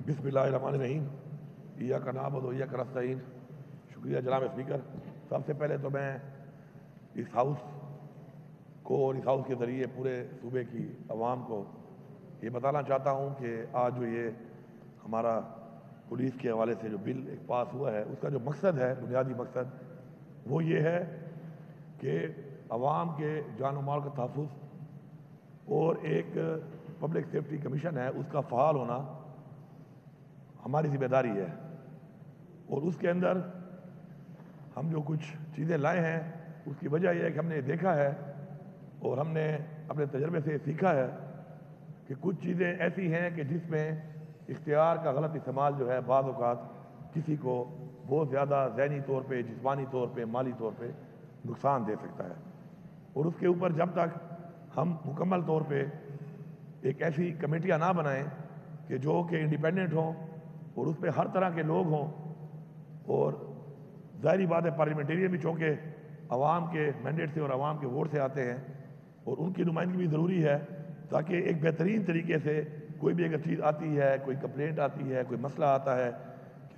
बिस्मिल्लाहिर्रहमानिर्रहीम या का नाम और या का नस्तीन। शुक्रिया जनाब स्पीकर। सबसे पहले तो मैं इस हाउस को और इस हाउस के ज़रिए पूरे सूबे की आवाम को ये बताना चाहता हूँ कि आज जो ये हमारा पुलिस के हवाले से जो बिल एक पास हुआ है उसका जो मकसद है, बुनियादी मकसद वो ये है कि आवाम के जान और माल का तहफ़्फ़ुज़ और एक पब्लिक सेफ्टी कमीशन है उसका फ़ाल होना हमारी जिम्मेदारी है। और उसके अंदर हम जो कुछ चीज़ें लाए हैं उसकी वजह यह है कि हमने देखा है और हमने अपने तजर्बे से सीखा है कि कुछ चीज़ें ऐसी हैं कि जिसमें इख्तियार का गलत इस्तेमाल जो है बाज़ औक़ात किसी को बहुत ज़्यादा ज़हनी तौर पे, जिस्मानी तौर पे, माली तौर पे नुकसान दे सकता है। और उसके ऊपर जब तक हम मुकम्मल तौर पर एक ऐसी कमेटियाँ ना बनाएँ कि जो कि इंडिपेंडेंट हों और उस पर हर तरह के लोग हों, और ज़ाहिर बात है पार्लियामेंटेरियन भी चूँकि आवाम के मैंडेट से और आवाम के वोट से आते हैं और उनकी नुमाइंदगी भी ज़रूरी है, ताकि एक बेहतरीन तरीके से कोई भी अगर चीज़ आती है, कोई कंप्लेंट आती है, कोई मसला आता है,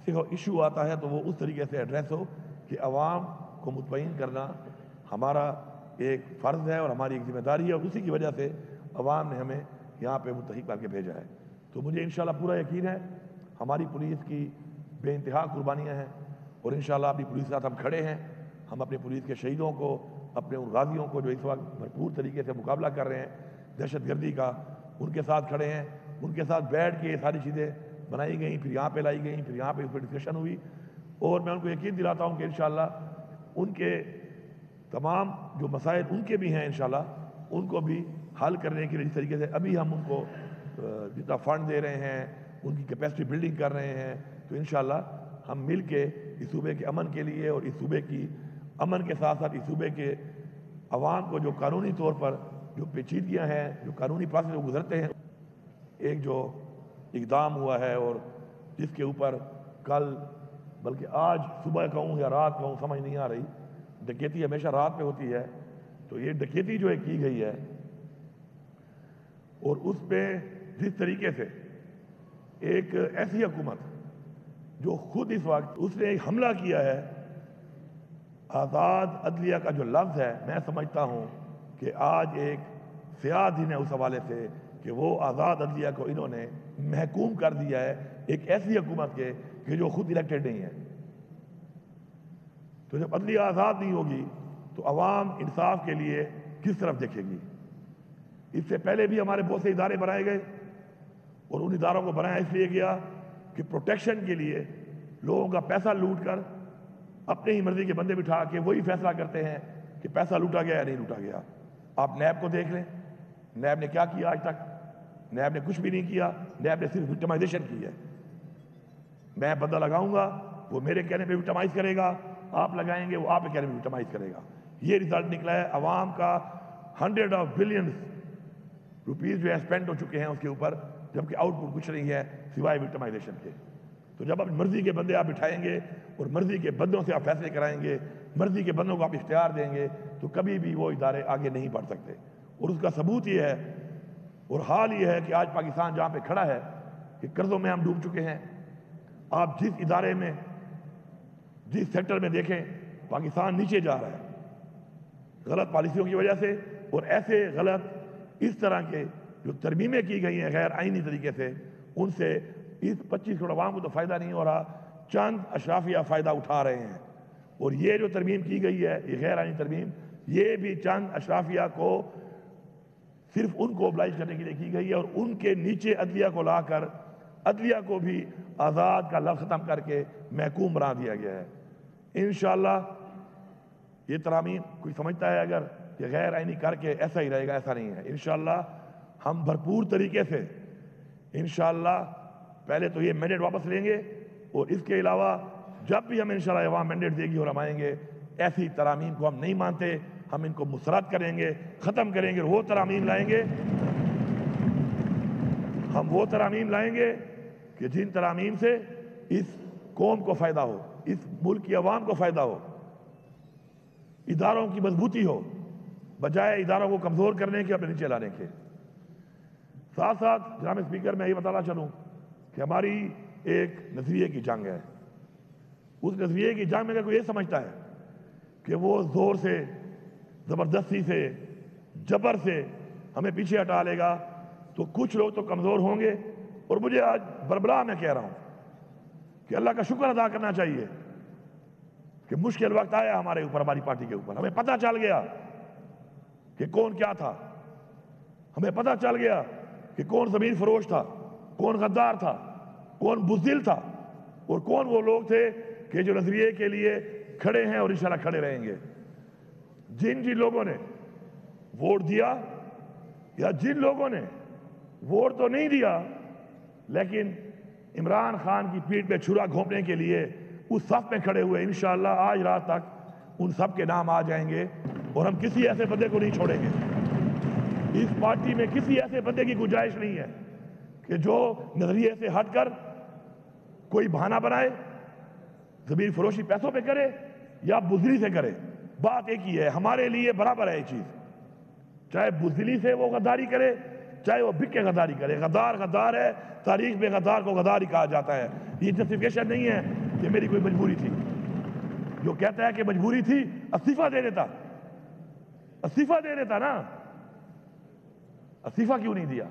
किसी को इशू आता है तो वो उस तरीके से एड्रेस हो कि आवाम को मुतमईन करना हमारा एक फ़र्ज़ है और हमारी एक जिम्मेदारी है। और उसी की वजह से आवाम ने हमें यहाँ पर मुंतखब करके भेजा है। तो मुझे इंशाल्लाह पूरा यकीन है हमारी पुलिस की बेइंतहा कुर्बानियाँ हैं और इंशाल्लाह अपनी पुलिस के साथ हम खड़े हैं। हम अपने पुलिस के शहीदों को, अपने उन गाजियों को जो इस वक्त भरपूर तरीके से मुकाबला कर रहे हैं दहशतगर्दी का, उनके साथ खड़े हैं। उनके साथ बैठ के ये सारी चीज़ें बनाई गई, फिर यहाँ पे लाई गई, फिर यहाँ पे उस पर डिस्कशन हुई। और मैं उनको यकीन दिलाता हूँ कि इंशाल्लाह उनके तमाम जो मसाइल उनके भी हैं, इंशाल्लाह उनको भी हल करने के लिए जिस तरीके से अभी हम उनको जितना फ़ंड दे रहे हैं, उनकी कैपेसिटी बिल्डिंग कर रहे हैं, तो इंशाल्लाह हम मिल के इस सूबे के अमन के लिए और इस सूबे की अमन के साथ साथ इस सूबे के आवाम को जो कानूनी तौर पर जो पेचीदगियाँ हैं, जो कानूनी प्रोसेस में गुजरते हैं, एक जो इकदाम हुआ है और जिसके ऊपर कल बल्कि आज सुबह कहूँ या रात कहूँ समझ नहीं आ रही, डकैती हमेशा रात में होती है, तो ये डकैती जो है की गई है और उस पर जिस तरीके से एक ऐसी हुकूमत जो खुद इस वक्त उसने एक हमला किया है। आज़ाद अदलिया का जो लफ्ज़ है मैं समझता हूँ कि आज एक सियाह दिन है उस हवाले से कि वो आज़ाद अदलिया को इन्होंने महकूम कर दिया है एक ऐसी हुकूमत के कि जो खुद इलेक्टेड नहीं है। तो जब अदलिया आज़ाद नहीं होगी तो आवाम इंसाफ के लिए किस तरफ देखेगी। इससे पहले भी हमारे बहुत से इदारे बनाए गए और उन इदारों को बनाया इसलिए गया कि प्रोटेक्शन के लिए लोगों का पैसा लूट कर अपने ही मर्जी के बंदे बिठा के वही फैसला करते हैं कि पैसा लूटा गया या नहीं लूटा गया। आप नैब को देख लें, नैब ने क्या किया आज तक? नैब ने कुछ भी नहीं किया। नैब ने सिर्फ विक्टिमाइजेशन की है। मैं बंदा लगाऊंगा वो मेरे कहने पर विक्टिमाइज करेगा, आप लगाएंगे वो आप कहने पर विक्टिमाइज करेगा। ये रिजल्ट निकला है। आवाम का 100 बिलियन रुपीज़ जो है स्पेंड हो चुके हैं उसके ऊपर, जबकि आउटपुट कुछ नहीं है सिवाय विक्टिमाइजेशन के। तो जब आप मर्जी के बंदे आप बिठाएंगे और मर्जी के बंदों से आप फैसले कराएंगे, मर्जी के बंदों को आप इख्तियार देंगे, तो कभी भी वो इदारे आगे नहीं बढ़ सकते। और उसका सबूत ये है और हाल ये है कि आज पाकिस्तान जहाँ पे खड़ा है कि कर्ज़ों में हम डूब चुके हैं। आप जिस इदारे में, जिस सेक्टर में देखें, पाकिस्तान नीचे जा रहा है गलत पॉलिसियों की वजह से। और ऐसे गलत इस तरह के जो तरमीमें की गई हैं गैर आइनी तरीके से, उनसे इस 25 करोड़ आवाम को तो फ़ायदा नहीं हो रहा, चंद अशराफिया फ़ायदा उठा रहे हैं। और ये जो तरमीम की गई है ये गैर आइनी तरमीम, ये भी चंद अशराफिया को सिर्फ उनको ओब्लाइज करने के लिए की गई है। और उनके नीचे अदलिया को ला कर अदलिया को भी आज़ाद का लफ्ज़ ख़त्म करके महकूम बना दिया गया है। इंशाल्लाह ये तरामीम कोई समझता है अगर ये गैर आइनी करके ऐसा ही रहेगा, ऐसा नहीं है। इंशाल्लाह हम भरपूर तरीके से इंशाल्लाह पहले तो ये मैंडेट वापस लेंगे और इसके अलावा जब भी हम इंशाल्लाह अवाम मैंडेट देगी और हम आएंगे, ऐसी तरामीम को हम नहीं मानते, हम इनको मुसरद करेंगे, ख़त्म करेंगे। वो तरामीम लाएंगे, हम वो तरामीम लाएंगे कि जिन तरामीम से इस कौम को फ़ायदा हो, इस मुल्क की अवाम को फ़ायदा हो, इदारों की मजबूती हो, बजाय इदारों को कमज़ोर करने के, अपने नीचे लाने के। साथ साथ जनाब स्पीकर मैं ये बताना चलूँ कि हमारी एक नजरिए की जंग है। उस नजरिए की जंग में अगर कोई ये समझता है कि वो जोर से, ज़बरदस्ती से, जबर से हमें पीछे हटा लेगा, तो कुछ लोग तो कमज़ोर होंगे। और मुझे आज बरबरा में कह रहा हूँ कि अल्लाह का शुक्र अदा करना चाहिए कि मुश्किल वक्त आया हमारे ऊपर, हमारी पार्टी के ऊपर। हमें पता चल गया कि कौन क्या था, हमें पता चल गया कि कौन ज़मीर फरोश था, कौन गद्दार था, कौन बुज़दिल था, और कौन वो लोग थे कि जो नजरिए के लिए खड़े हैं और इंशाल्लाह खड़े रहेंगे। जिन जिन लोगों ने वोट दिया या जिन लोगों ने वोट तो नहीं दिया लेकिन इमरान खान की पीठ पे छुरा घोंपने के लिए उस सफ में खड़े हुए, इंशाल्लाह आज रात तक उन सब के नाम आ जाएंगे। और हम किसी ऐसे बंदे को नहीं छोड़ेंगे। इस पार्टी में किसी ऐसे बंदे की गुंजाइश नहीं है कि जो नजरिए से हटकर कोई बहाना बनाए, ज़मीर फरोशी पैसों पे करे या बुजली से करे। बात एक ही है, हमारे लिए बराबर है ये चीज़। चाहे बुजली से वो गद्दारी करे, चाहे वो बिक के गद्दारी करे, गद्दार गद्दार है। तारीख में गद्दार को गद्दार ही कहा जाता है। ये जस्टिफिकेशन नहीं है कि मेरी कोई मजबूरी थी। जो कहता है कि मजबूरी थी, इस्तीफा दे देता, इस्तीफा दे देता ना। इस्तीफा क्यों नहीं दिया?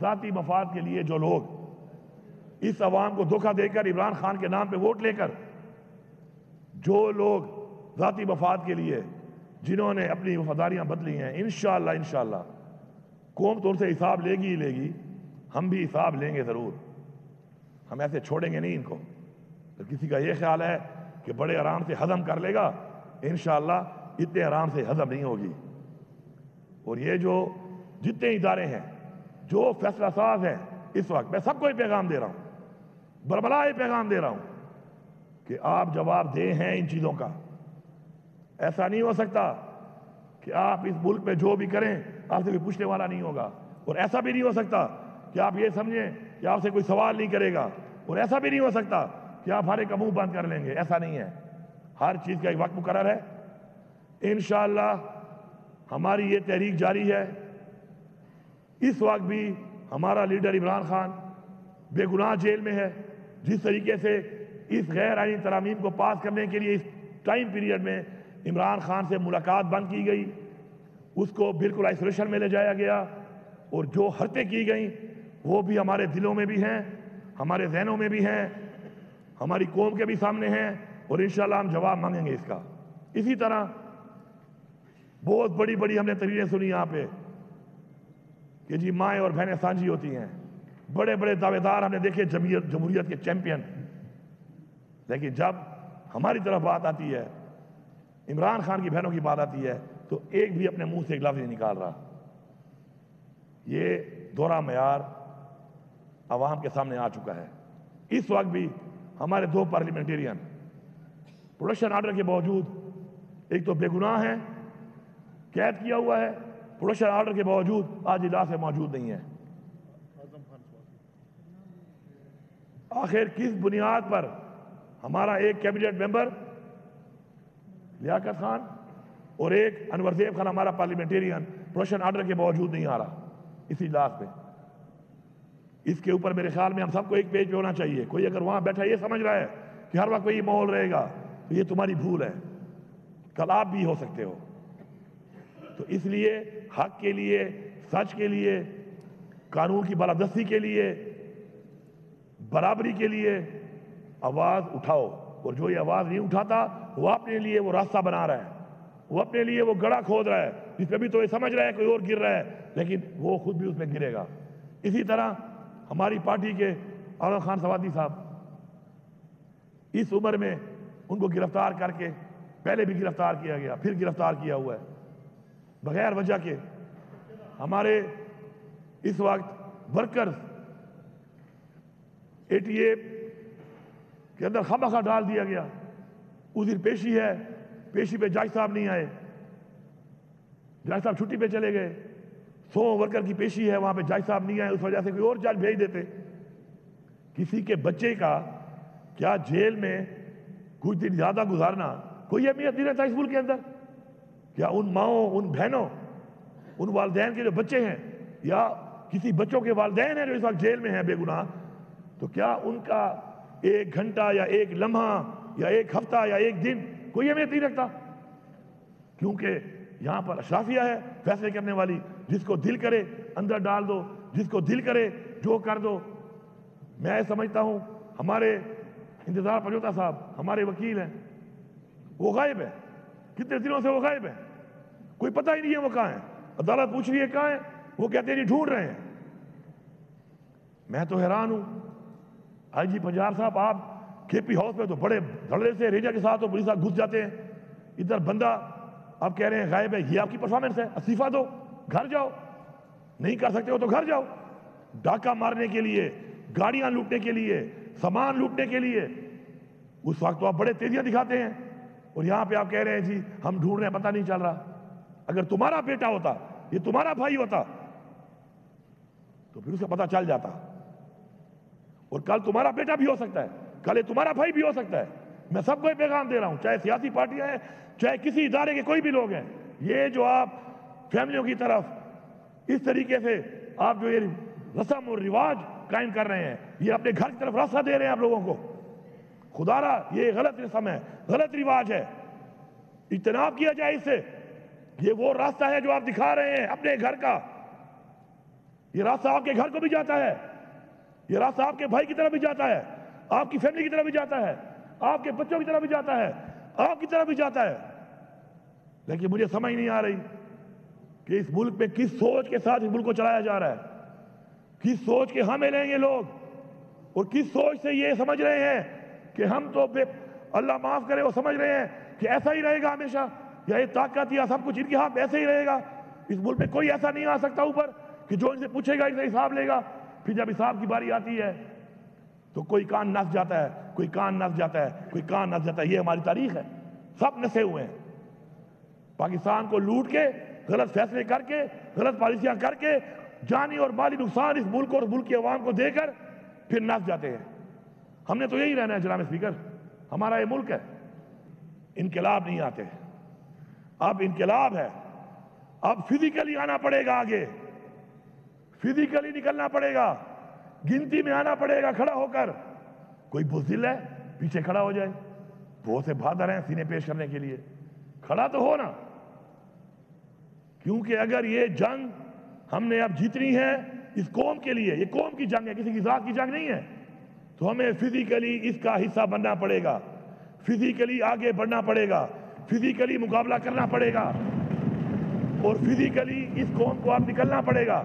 ज़ाती मफाद के लिए जो लोग इस आवाम को धोखा देकर इमरान खान के नाम पे वोट लेकर, जो लोग ज़ाती मफाद के लिए, जिन्होंने अपनी वफादारियाँ बदली हैं, इंशाल्लाह इंशाल्लाह कौम तो उनसे हिसाब लेगी ही लेगी। हम भी हिसाब लेंगे ज़रूर। हम ऐसे छोड़ेंगे नहीं इनको। तो किसी का ये ख्याल है कि बड़े आराम से हज़म कर लेगा, इंशाल्लाह इतने आराम से हज़म नहीं होगी। और ये जो जितने इदारे हैं जो फैसला साज है इस वक्त, मैं सबको ये पैगाम दे रहा हूँ, बरबला ये पैगाम दे रहा हूँ कि आप जवाब दे हैं इन चीज़ों का। ऐसा नहीं हो सकता कि आप इस मुल्क में जो भी करें आपसे कोई पूछने वाला नहीं होगा। और ऐसा भी नहीं हो सकता कि आप ये समझें कि आपसे कोई सवाल नहीं करेगा। और ऐसा भी नहीं हो सकता कि आप हर एक का मुँह बंद कर लेंगे। ऐसा नहीं है। हर चीज़ का एक वक्त मुकर्रर है। इंशाअल्लाह हमारी ये तहरीक जारी है। इस वक्त भी हमारा लीडर इमरान खान बेगुनाह जेल में है। जिस तरीके से इस गैर आईनी तरामीम को पास करने के लिए इस टाइम पीरियड में इमरान खान से मुलाकात बंद की गई, उसको बिल्कुल आइसोलेशन में ले जाया गया, और जो हरकतें की गई वो भी हमारे दिलों में भी हैं, हमारे जहनों में भी हैं, हमारी कौम के भी सामने हैं। और इंशाल्लाह हम जवाब मांगेंगे इसका। इसी तरह बहुत बड़ी बड़ी हमने तरीरें सुनी यहाँ पे कि जी माएँ और बहनें सांझी होती हैं। बड़े बड़े दावेदार हमने देखे जमहूरियत के चैंपियन। लेकिन जब हमारी तरफ बात आती है, इमरान खान की बहनों की बात आती है, तो एक भी अपने मुंह से एक लफ्ज़ नहीं निकाल रहा। ये दोहरा मयार आवाम के सामने आ चुका है। इस वक्त भी हमारे दो पार्लियामेंटेरियन प्रोडक्शन आर्डर के बावजूद, एक तो बेगुनाह है, कैद किया हुआ है, प्रोडक्शन आर्डर के बावजूद आज इजलास में मौजूद नहीं है। आखिर किस बुनियाद पर हमारा एक कैबिनेट मेंबर लियाकत खान और एक अनवर खान हमारा पार्लियामेंटेरियन प्रोडक्शन आर्डर के बावजूद नहीं आ रहा इस इजलास में? इसके ऊपर मेरे ख्याल में हम सबको एक पेज पे होना चाहिए। कोई अगर वहां बैठा ये समझ रहा है कि हर वक्त कोई माहौल रहेगा, तो ये तुम्हारी भूल है। कल आप भी हो सकते हो। तो इसलिए हक के लिए, सच के लिए, कानून की बालादस्ती के लिए, बराबरी के लिए आवाज़ उठाओ। और जो ये आवाज़ नहीं उठाता वो अपने लिए वो रास्ता बना रहा है, वो अपने लिए वो गड़ा खोद रहा है, जिसमें भी तो ये समझ रहा है कोई और गिर रहा है, लेकिन वो खुद भी उसमें गिरेगा। इसी तरह हमारी पार्टी के अनवर खान सवादी साहब, इस उम्र में उनको गिरफ्तार करके, पहले भी गिरफ्तार किया गया, फिर गिरफ्तार किया हुआ है बगैर वजह के। हमारे इस वक्त वर्कर्स 88 के अंदर खमखा डाल दिया गया। उस दिन पेशी है, पेशी पे जज साहब नहीं आए, जज साहब छुट्टी पे चले गए। 100 वर्कर की पेशी है, वहां पे जज साहब नहीं आए, उस वजह से कोई और जज भेज देते। किसी के बच्चे का क्या जेल में कुछ दिन ज्यादा गुजारना कोई अहमियत नहीं रहता इस मुल्क के अंदर? या उन माओं, उन बहनों, उन वालदैन के जो बच्चे हैं, या किसी बच्चों के वालदैन हैं जो इस वक्त जेल में हैं बेगुनाह, तो क्या उनका एक घंटा या एक लम्हा या एक हफ्ता या एक दिन कोई अहमियत नहीं रखता? क्योंकि यहाँ पर अशराफिया है फैसले करने वाली, जिसको दिल करे अंदर डाल दो, जिसको दिल करे जो कर दो। मैं समझता हूँ हमारे इंतजार पंजोता साहब हमारे वकील हैं, वो गायब है, कितने दिनों से वो गायब है, कोई पता ही नहीं है वो कहाँ है। अदालत पूछ रही है कहाँ है, वो कहते हैं जी ढूंढ रहे हैं। मैं तो हैरान हूँ, आई जी पंजाब साहब आप केपी हाउस में तो बड़े धड़े से रेजा के साथ और पुलिस साथ घुस जाते हैं, इधर बंदा आप कह रहे हैं गायब है, ये आपकी परफॉर्मेंस है। इस्तीफा दो, घर जाओ, नहीं कर सकते हो तो घर जाओ। डाका मारने के लिए, गाड़ियां लूटने के लिए, सामान लूटने के लिए उस वक्त तो आप बड़े तेजियां दिखाते हैं, और यहाँ पे आप कह रहे हैं जी हम ढूंढ रहे हैं, पता नहीं चल रहा। अगर तुम्हारा बेटा होता, ये तुम्हारा भाई होता तो फिर उसे पता चल जाता, और कल तुम्हारा बेटा भी हो सकता है, कल ये तुम्हारा भाई भी हो सकता है। मैं सबको पैगाम दे रहा हूँ, चाहे सियासी पार्टियां हैं, चाहे किसी इदारे के कोई भी लोग हैं, ये जो आप फैमिलियों की तरफ इस तरीके से आप जो ये रस्म और रिवाज कायम कर रहे हैं, ये अपने घर की तरफ रास्ता दे रहे हैं आप लोगों को। खुदारा ये गलत रस्म है, गलत रिवाज है, इज्तनाब किया जाए इससे। ये वो रास्ता है जो आप दिखा रहे हैं अपने घर का, ये रास्ता आपके घर को भी जाता है, ये रास्ता आपके भाई की तरफ भी जाता है, आपकी फैमिली की तरफ भी जाता है, आपके बच्चों की तरफ भी जाता है, आपकी तरफ भी जाता है। लेकिन मुझे समझ नहीं आ रही कि इस मुल्क में किस सोच के साथ इस मुल्क को चलाया जा रहा है, किस सोच के हमें लेंगे लोग, और किस सोच से ये समझ रहे हैं कि हम तो अल्लाह माफ करे वो समझ रहे हैं कि ऐसा ही रहेगा हमेशा, या ये ताकत या सब कुछ इनके हाथ ऐसे ही रहेगा। इस मुल्क में कोई ऐसा नहीं आ सकता ऊपर कि जो इनसे पूछेगा इनसे हिसाब लेगा। फिर जब हिसाब की बारी आती है तो कोई कान नस जाता है, कोई कान नस जाता है, कोई कान नस जाता है। ये हमारी तारीख है, सब नसे हुए हैं। पाकिस्तान को लूट के, गलत फैसले करके, गलत पॉलिसियां करके, जानी और माली नुकसान इस मुल्क और मुल्क की आवाम को देकर फिर नस जाते हैं। हमने तो यही रहना है जनाब स्पीकर, हमारा ये मुल्क है। इनकलाब नहीं आते, अब इनकलाब है, अब फिजिकली आना पड़ेगा, आगे फिजिकली निकलना पड़ेगा, गिनती में आना पड़ेगा खड़ा होकर। कोई बुज़दिल है पीछे खड़ा हो जाए, वो से बहादुर हैं सीने पेश करने के लिए, खड़ा तो हो ना। क्योंकि अगर ये जंग हमने अब जीतनी है इस कौम के लिए, ये कौम की जंग है, किसी की जात की जंग नहीं है, तो हमें फिजिकली इसका हिस्सा बनना पड़ेगा, फिजिकली आगे बढ़ना पड़ेगा, फिजिकली मुकाबला करना पड़ेगा, और फिजिकली इस कौम को अब निकलना पड़ेगा।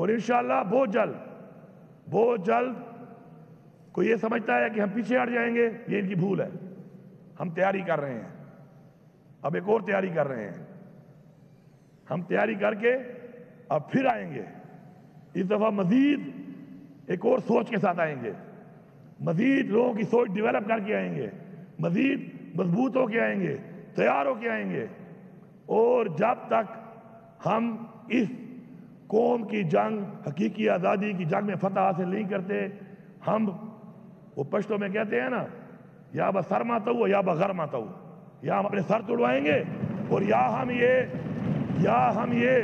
और इंशाल्लाह बहुत जल्द कोई ये समझता है कि हम पीछे हट जाएंगे, ये इनकी भूल है। हम तैयारी कर रहे हैं, अब एक और तैयारी कर रहे हैं, हम तैयारी करके अब फिर आएंगे। इस दफ़ा मज़ीद एक और सोच के साथ आएंगे, मज़ीद लोगों की सोच डेवलप करके आएंगे, मज़ीद मजबूत होके आएंगे, तैयार होके आएंगे। और जब तक हम इस कौम की जंग, हकीकी आज़ादी की जंग में फतह हासिल नहीं करते, हम वो पश्तो में कहते हैं ना, या बस सर माता हूँ या बस घर माता हूँ, या हम अपने सर तुड़वाएंगे और या हम ये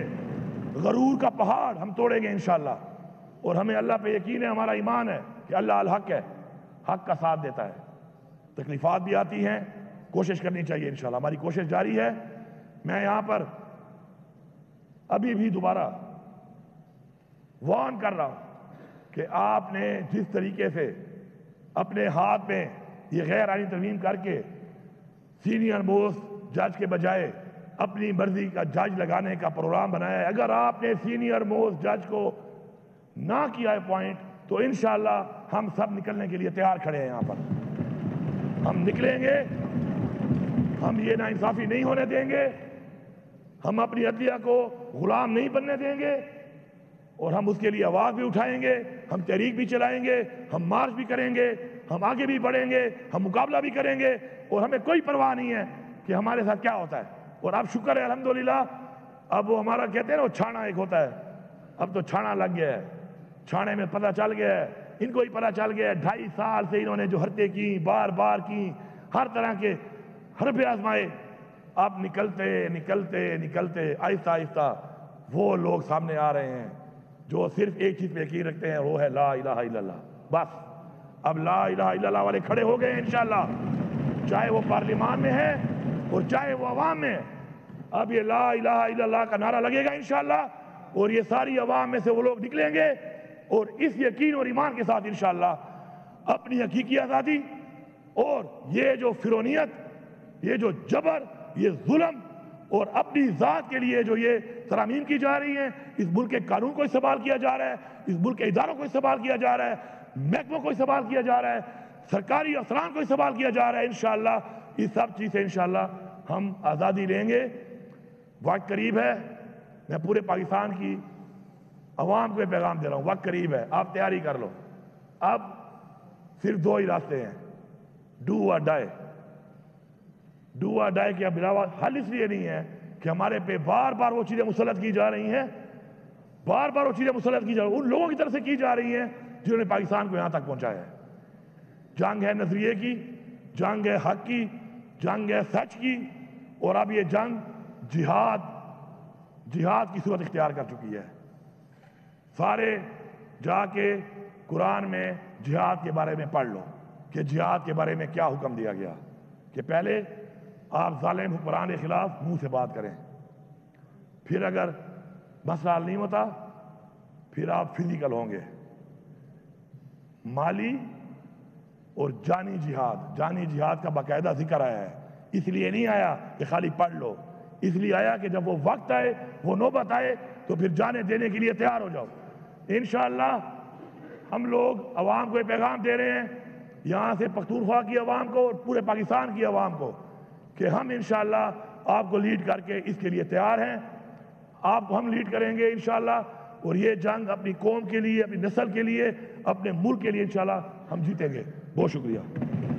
गरूर का पहाड़ हम तोड़ेंगे इंशाल्लाह। और हमें अल्लाह पे यकीन है, हमारा ईमान है कि अल्लाह अल हक है, हक का साथ देता है। तकलीफ़ात भी आती हैं, कोशिश करनी चाहिए इंशाल्लाह, हमारी कोशिश जारी है। मैं यहाँ पर अभी भी दोबारा वार्न कर रहा हूं कि आपने जिस तरीके से अपने हाथ में ये गैर आनी तरमीम करके सीनियर मोस्ट जज के बजाय अपनी मर्जी का जज लगाने का प्रोग्राम बनाया है, अगर आपने सीनियर मोस्ट जज को ना किया है अपॉइंट, तो इंशाल्लाह हम सब निकलने के लिए तैयार खड़े हैं। यहाँ पर हम निकलेंगे, हम ये नाइंसाफ़ी नहीं होने देंगे, हम अपनी अदलिया को गुलाम नहीं बनने देंगे, और हम उसके लिए आवाज़ भी उठाएंगे, हम तहरीक भी चलाएंगे, हम मार्च भी करेंगे, हम आगे भी बढ़ेंगे, हम मुकाबला भी करेंगे, और हमें कोई परवाह नहीं है कि हमारे साथ क्या होता है। और अब शुक्र है अल्हम्दुलिल्लाह, अब वो हमारा कहते हैं ना वो छाना एक होता है, अब तो छाना लग गया है, छाने में पता चल गया है, इनको ही पता चल गया है। 2.5 साल से इन्होंने जो हरकतें की, बार की, हर तरह के हरबे आजमाए, अब निकलते आहिस्ता आहिस्ता वो लोग सामने आ रहे हैं जो सिर्फ एक चीज़ पे यकीन रखते हैं, वो है ला इलाहा इल्लल्लाह। बस अब ला इलाहा इल्लल्लाह वाले खड़े हो गए इंशाल्लाह, चाहे वो पार्लियामान में है और चाहे वो अवाम में। अब ये ला इलाहा इल्लल्लाह का नारा लगेगा इंशाल्लाह और ये सारी अवाम में से वो लोग निकलेंगे और इस यकीन और ईमान के साथ इंशाल्लाह अपनी हकीकी आज़ादी और ये जो फिरौनियत, ये जो जबर, ये जुल्म और अपनी ज़ात के लिए जो ये तरामीम की जा रही है, इस मुल्क के कानून को इस्तेमाल किया जा रहा है, इस मुल्क के इदारों को इस्तेमाल किया जा रहा है, महकमों को इस्तेमाल किया जा रहा है, सरकारी अफसरान को इस्तेमाल किया जा रहा है, इंशाल्लाह इस सब चीज़ से इंशाल्लाह हम आज़ादी लेंगे। वक्त करीब है, मैं पूरे पाकिस्तान की आवाम को पैगाम दे रहा हूँ, वक्त करीब है, आप तैयारी कर लो। अब सिर्फ दो ही रास्ते हैं, डू और डाई। डू और डाई के अलावा हल इसलिए नहीं है कि हमारे पे बार बार वो चीज़ें मुसलत की जा रही हैं, बार बार वो चीज़ें मुसलत की जा रही हैं उन लोगों की तरफ से की जा रही हैं जिन्होंने पाकिस्तान को यहाँ तक पहुँचाया है। जंग है नजरिए की, जंग है हक की, जंग है सच की, और अब ये जंग जिहाद की सूरत इख्तियार कर चुकी है। सारे जाके कुरान में जिहाद के बारे में पढ़ लो कि जिहाद के बारे में क्या हुक्म दिया गया, कि पहले आप जालिम हुक्मरान के खिलाफ मुंह से बात करें, फिर अगर मसला हल नहीं होता फिर आप फिजिकल होंगे, माली और जानी जिहाद। जानी जिहाद का बाकायदा जिक्र आया है, इसलिए नहीं आया कि खाली पढ़ लो, इसलिए आया कि जब वो वक्त आए, वो नौबत आए तो फिर जाने देने के लिए तैयार हो जाओ। इंशाअल्लाह हम लोग आवाम को ये पैगाम दे रहे हैं, यहाँ से पख्तूनख्वा की आवाम को और पूरे पाकिस्तान की आवाम को, कि हम इंशाल्लाह आपको लीड करके इसके लिए तैयार हैं, आपको हम लीड करेंगे इंशाल्लाह, और ये जंग अपनी कौम के लिए, अपनी नस्ल के लिए, अपने मुल्क के लिए इंशाल्लाह हम जीतेंगे। बहुत शुक्रिया।